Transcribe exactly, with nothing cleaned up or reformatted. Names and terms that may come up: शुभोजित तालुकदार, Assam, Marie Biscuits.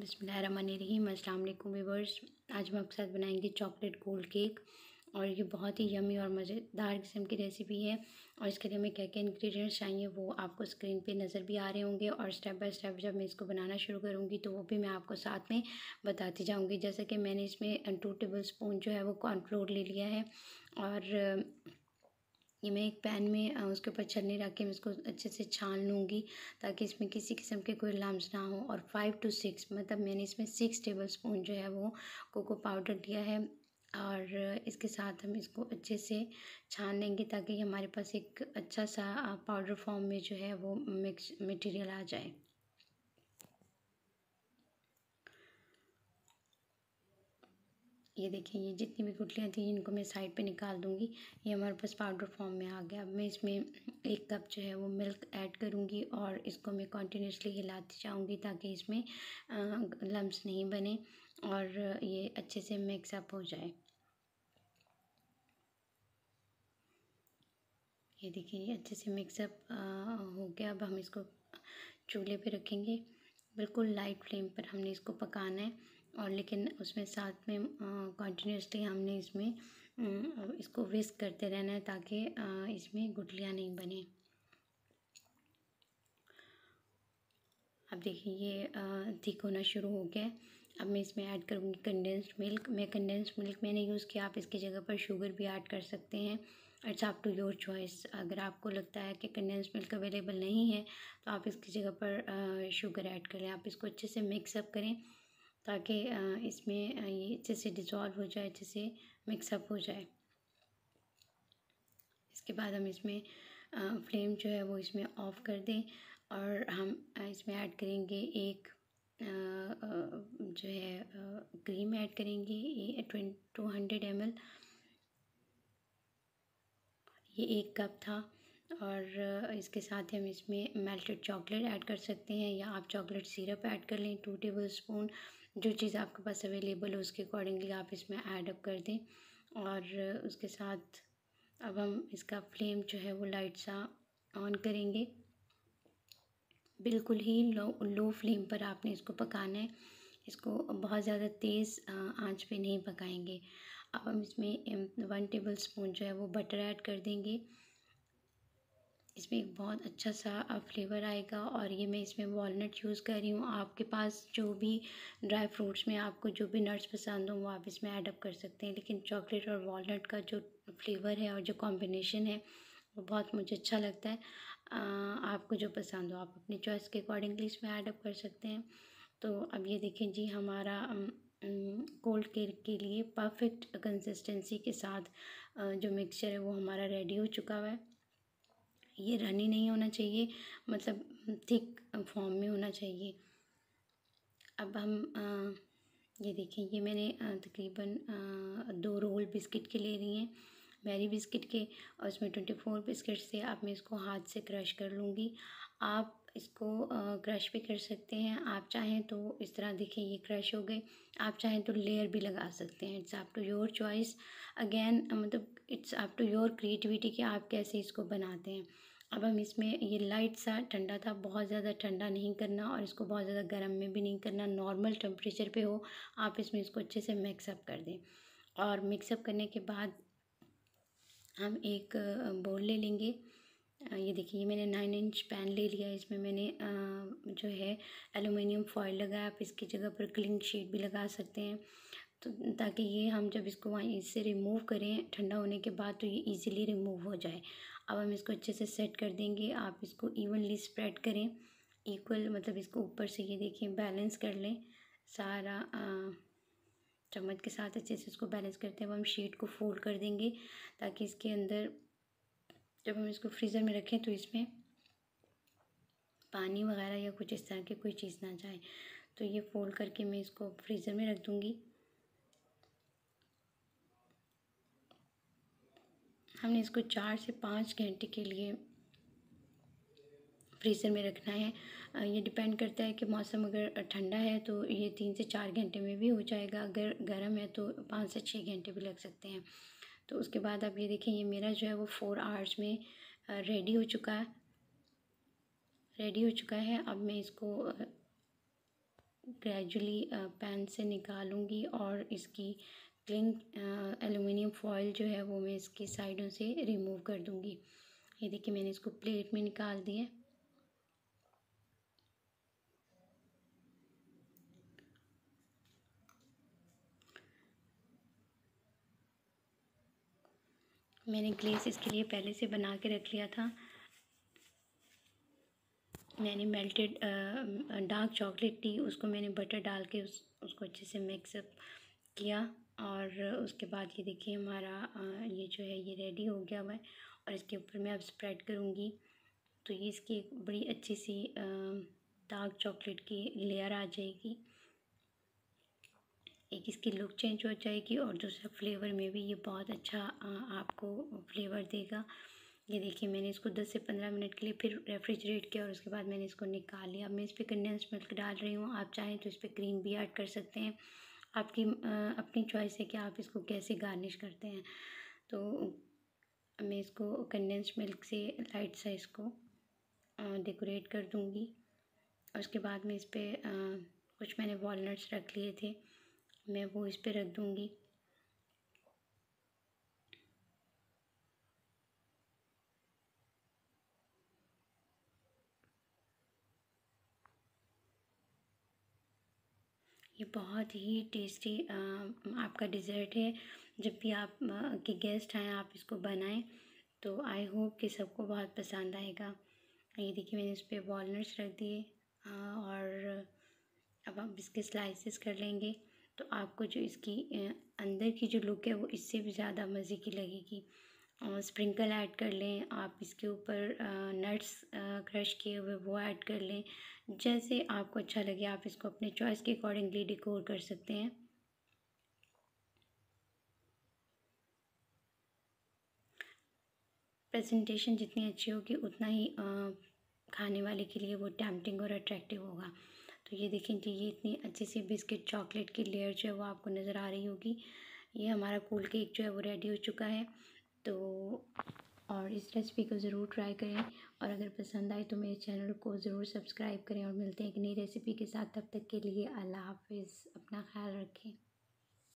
बिस्मिल्लाहिर्रहमानिर्रहीम। अस्सलाम वालेकुम व्यूअर्स। आज हम आपके साथ बनाएंगे चॉकलेट गोल्ड केक और ये बहुत ही यमी और मज़ेदार किस्म की रेसिपी है। और इसके लिए हमें क्या क्या इंग्रेडिएंट्स चाहिए वो आपको स्क्रीन पे नज़र भी आ रहे होंगे, और स्टेप बाय स्टेप जब मैं इसको बनाना शुरू करूँगी तो वो भी मैं आपको साथ में बताती जाऊँगी। जैसे कि मैंने इसमें टू टेबल स्पून जो है वो कॉर्नफ्लोर ले लिया है, और ये मैं एक पैन में उसके ऊपर छन्नी रख के मैं इसको अच्छे से छान लूँगी ताकि इसमें किसी किस्म के कोई लम्स ना हो। और फाइव टू सिक्स मतलब मैंने इसमें सिक्स टेबल स्पून जो है वो कोको पाउडर दिया है, और इसके साथ हम इसको अच्छे से छान लेंगे ताकि हमारे पास एक अच्छा सा पाउडर फॉर्म में जो है वो मिक्स मटेरियल आ जाए। ये देखिए, ये जितनी भी गुठलियाँ थी इनको मैं साइड पे निकाल दूँगी। ये हमारे पास पाउडर फॉर्म में आ गया। अब मैं इसमें एक कप जो है वो मिल्क ऐड करूँगी और इसको मैं कंटिन्यूसली हिलाती जाऊँगी ताकि इसमें लम्स नहीं बने और ये अच्छे से मिक्सअप हो जाए। ये देखिए, ये अच्छे से मिक्सअप हो गया। अब हम इसको चूल्हे पे रखेंगे, बिल्कुल लाइट फ्लेम पर हमने इसको पकाना है, और लेकिन उसमें साथ में कंटिन्यूसली हमने इसमें आ, इसको विस्क करते रहना है ताकि आ, इसमें गुठलियाँ नहीं बने। अब देखिए ये थिक होना शुरू हो गया। अब मैं इसमें ऐड करूँगी कंडेंस्ड मिल्क। मैं कंडेंस्ड मिल्क मैंने यूज़ किया, आप इसकी जगह पर शुगर भी ऐड कर सकते हैं। It's up to your choice. अगर आपको लगता है कि कंडेंस्ड मिल्क अवेलेबल नहीं है तो आप इसकी जगह पर शुगर ऐड करें। आप इसको अच्छे से मिक्सअप करें ताकि इसमें ये अच्छे से डिज़ोल्व हो जाए, अच्छे से मिक्सअप हो जाए। इसके बाद हम इसमें फ्लेम जो है वो इसमें ऑफ़ कर दें, और हम इसमें ऐड करेंगे एक जो है क्रीम ऐड करेंगे, ये टू हंड्रेड एम एल ये एक कप था। और इसके साथ हम इसमें मेल्टेड चॉकलेट ऐड कर सकते हैं, या आप चॉकलेट सिरप ऐड कर लें टू टेबल स्पून। जो चीज़ आपके पास अवेलेबल हो उसके अकॉर्डिंगली आप इसमें ऐड अप कर दें। और उसके साथ अब हम इसका फ्लेम जो है वो लाइट सा ऑन करेंगे। बिल्कुल ही लो लो फ्लेम पर आपने इसको पकाना है, इसको बहुत ज़्यादा तेज़ आंच पे नहीं पकाएंगे। अब हम इसमें वन टेबल स्पून जो है वो बटर ऐड कर देंगे। इसमें एक बहुत अच्छा सा फ्लेवर आएगा, और ये मैं इसमें वॉलनट यूज़ कर रही हूँ। आपके पास जो भी ड्राई फ्रूट्स में आपको जो भी नट्स पसंद हो वो आप इसमें ऐड अप कर सकते हैं, लेकिन चॉकलेट और वॉलनट का जो फ्लेवर है और जो कॉम्बिनेशन है वो बहुत मुझे अच्छा लगता है। आ, आपको जो पसंद हो आप अपनी चॉइस के अकॉर्डिंगली इसमें ऐड अप कर सकते हैं। तो अब ये देखें जी, हमारा कोल्ड केक के लिए परफेक्ट कंसिस्टेंसी के साथ जो मिक्सचर है वो हमारा रेडी हो चुका हुआ है। ये रनी नहीं होना चाहिए, मतलब थिक फॉर्म में होना चाहिए। अब हम आ, ये देखें, ये मैंने तकरीबन दो रोल बिस्किट के ले लिए हैं मैरी बिस्किट के, और इसमें ट्वेंटी फोर बिस्किट से आप मैं इसको हाथ से क्रश कर लूँगी। आप इसको क्रश भी कर सकते हैं, आप चाहें तो इस तरह देखें ये क्रश हो गए, आप चाहें तो लेयर भी लगा सकते हैं। It's up to your choice again, मतलब it's up to your creativity कि आप कैसे इसको बनाते हैं। अब हम इसमें ये लाइट सा ठंडा था, बहुत ज़्यादा ठंडा नहीं करना और इसको बहुत ज़्यादा गर्म में भी नहीं करना, नॉर्मल टेम्परेचर पे हो। आप इसमें इसको अच्छे से मिक्सअप कर दें, और मिक्सअप करने के बाद हम एक बोल ले लेंगे। ये देखिए, मैंने नाइन इंच पैन ले लिया, इसमें मैंने जो है एलुमिनियम फॉइल लगाया। आप इसकी जगह पर क्लिंग शीट भी लगा सकते हैं, तो ताकि ये हम जब इसको वहाँ इससे रिमूव करें ठंडा होने के बाद तो ये इजीली रिमूव हो जाए। अब हम इसको अच्छे से सेट कर देंगे। आप इसको इवनली स्प्रेड करें, इक्वल मतलब इसको ऊपर से ये देखिए बैलेंस कर लें सारा, चम्मच के साथ अच्छे से इसको बैलेंस करते हैं। अब हम शीट को फोल्ड कर देंगे ताकि इसके अंदर जब हम इसको फ्रीज़र में रखें तो इसमें पानी वगैरह या कुछ इस तरह की कोई चीज़ ना जाए। तो ये फोल्ड करके मैं इसको फ्रीज़र में रख दूँगी। हमने इसको चार से पाँच घंटे के लिए फ्रीज़र में रखना है। ये डिपेंड करता है कि मौसम अगर ठंडा है तो ये तीन से चार घंटे में भी हो जाएगा, अगर गर्म है तो पाँच से छः घंटे भी लग सकते हैं। तो उसके बाद आप ये देखें, ये मेरा जो है वो फोर आवर्स में रेडी हो चुका है रेडी हो चुका है अब मैं इसको ग्रेजुअली पैन से निकालूंगी और इसकी क्लिंग एल्युमिनियम फॉइल जो है वो मैं इसकी साइडों से रिमूव कर दूंगी। ये देखिए मैंने इसको प्लेट में निकाल दिया है। मैंने ग्लेस इसके लिए पहले से बना के रख लिया था। मैंने मेल्टेड डार्क चॉकलेट ली, उसको मैंने बटर डाल के उस उसको अच्छे से मिक्सअप किया और उसके बाद ये देखिए हमारा आ, ये जो है ये रेडी हो गया हुआ है और इसके ऊपर मैं अब स्प्रेड करूँगी तो ये इसकी एक बड़ी अच्छी सी आ, डार्क चॉकलेट की लेयर आ जाएगी। एक इसकी लुक चेंज हो जाएगी और दूसरा फ्लेवर में भी ये बहुत अच्छा आपको फ्लेवर देगा। ये देखिए मैंने इसको दस से पंद्रह मिनट के लिए फिर रेफ्रिजरेट किया और उसके बाद मैंने इसको निकाल लिया। अब मैं इस पर कंडेंस मिल्क डाल रही हूँ, आप चाहें तो इस पर क्रीम भी ऐड कर सकते हैं। आपकी अपनी चॉइस है कि आप इसको कैसे गार्निश करते हैं। तो मैं इसको कंडेंस मिल्क से लाइट सा इसको डेकोरेट कर दूँगी। उसके बाद में इस पर कुछ मैंने वॉलनट्स रख लिए थे, मैं वो इस पे रख दूँगी। ये बहुत ही टेस्टी आ, आपका डिज़र्ट है। जब भी आप आ, के गेस्ट आएँ आप इसको बनाएं तो आई होप कि सबको बहुत पसंद आएगा। ये देखिए मैंने इस पे वॉलनट्स रख दिए और अब आप इसके स्लाइसेस कर लेंगे तो आपको जो इसकी अंदर की जो लुक है वो इससे भी ज़्यादा मज़े की लगेगी। और स्प्रिंकल ऐड कर लें आप, इसके ऊपर नट्स क्रश किए हुए वो ऐड कर लें, जैसे आपको अच्छा लगे आप इसको अपने चॉइस के अकॉर्डिंगली डेकोर कर सकते हैं। प्रेजेंटेशन जितनी अच्छी होगी उतना ही आ, खाने वाले के लिए वो टेम्पटिंग और अट्रैक्टिव होगा। तो ये देखें कि ये इतनी अच्छे से बिस्किट चॉकलेट की लेयर जो है वो आपको नज़र आ रही होगी। ये हमारा कूल केक जो है वो रेडी हो चुका है। तो और इस रेसिपी को ज़रूर ट्राई करें और अगर पसंद आए तो मेरे चैनल को ज़रूर सब्सक्राइब करें और मिलते हैं एक नई रेसिपी के साथ। तब तक के लिए अल्लाह हाफिज़, अपना ख्याल रखें।